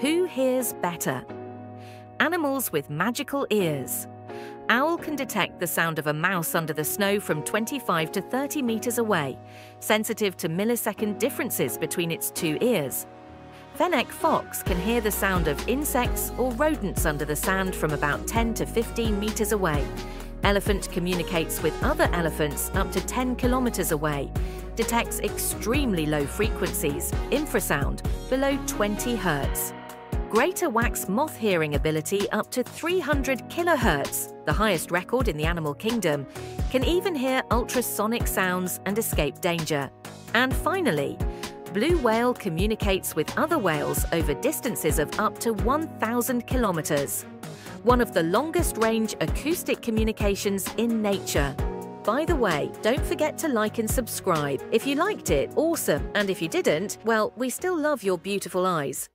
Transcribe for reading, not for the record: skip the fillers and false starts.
Who hears better? Animals with magical ears. Owl can detect the sound of a mouse under the snow from 25 to 30 meters away, sensitive to millisecond differences between its two ears. Fennec fox can hear the sound of insects or rodents under the sand from about 10 to 15 meters away. Elephant communicates with other elephants up to 10 kilometers away, detects extremely low frequencies, infrasound, below 20 hertz. Greater wax moth hearing ability up to 300 kilohertz, the highest record in the animal kingdom, can even hear ultrasonic sounds and escape danger. And finally, blue whale communicates with other whales over distances of up to 1,000 kilometers, one of the longest-range acoustic communications in nature. By the way, don't forget to like and subscribe. If you liked it, awesome, and if you didn't, well, we still love your beautiful eyes.